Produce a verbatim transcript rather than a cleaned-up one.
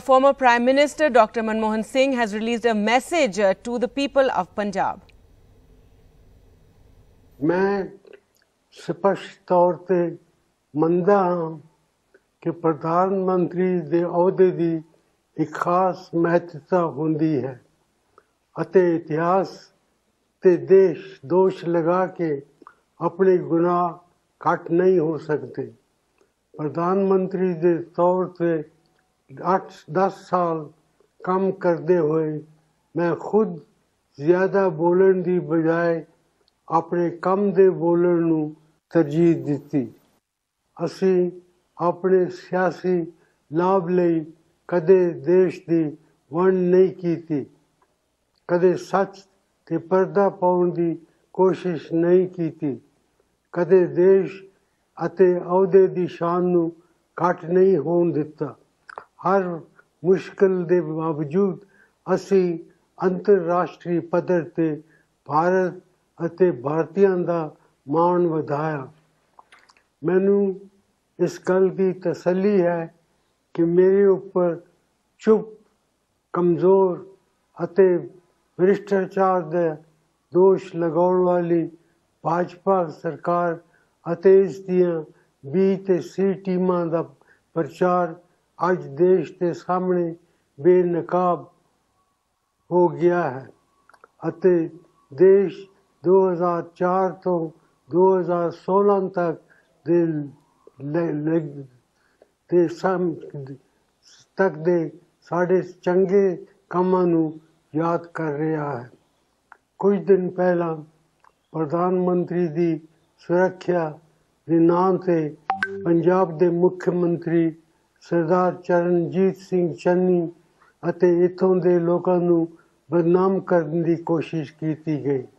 Former Prime Minister Doctor Manmohan Singh has released a message to the people of Punjab. मैं स्पष्ट तौर ते मंदा हां कि प्रधानमंत्री दे अहुदे दी इक खास महत्ता हुंदी है अते इतिहास ते देश दोष लगा के अपने गुनाह घट नहीं हो सकते। प्रधानमंत्री दे तौर ते आठ दस साल काम करते हुए मैं खुद ज्यादा बोलन की बजाय अपने काम के बोलन नूं तरजीह दी। असी अपने सियासी लाभ लई कदे देश की वंड नहीं की, कदे सच ते पर्दा पाउण की कोशिश नहीं की, कदे देश अते अहुदे की शान नूं घट नहीं होण दिता। हर मुश्किल के बावजूद असी अंतरराष्ट्रीय पद्धर ते भारत अते भारतीयों का मान वधाया। मैनू इस गल की तसली है कि मेरे उपर चुप कमज़ोर अते भ्रिष्टाचार का दोष लगाने वाली भाजपा सरकार अते इस दियां बी ते सी टीमां का प्रचार आज देश के सामने बेनकाब हो गया है अते देश दो हज़ार चार तो दो हज़ार सोलह तक दे ले दे सम तक दे साढ़े चंगे कामां नूं याद कर रहा है। कुछ दिन पहला प्रधानमंत्री दी सुरक्षा दे नां ते पंजाब के मुख्यमंत्री सरदार चरणजीत सिंह चन्नी अते इत्थों दे लोकां नूं बदनाम करने की कोशिश की गई।